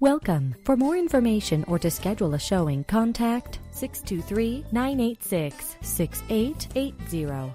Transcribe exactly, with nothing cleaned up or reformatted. Welcome. For more information or to schedule a showing, contact six two three, nine eight six, six eight eight zero.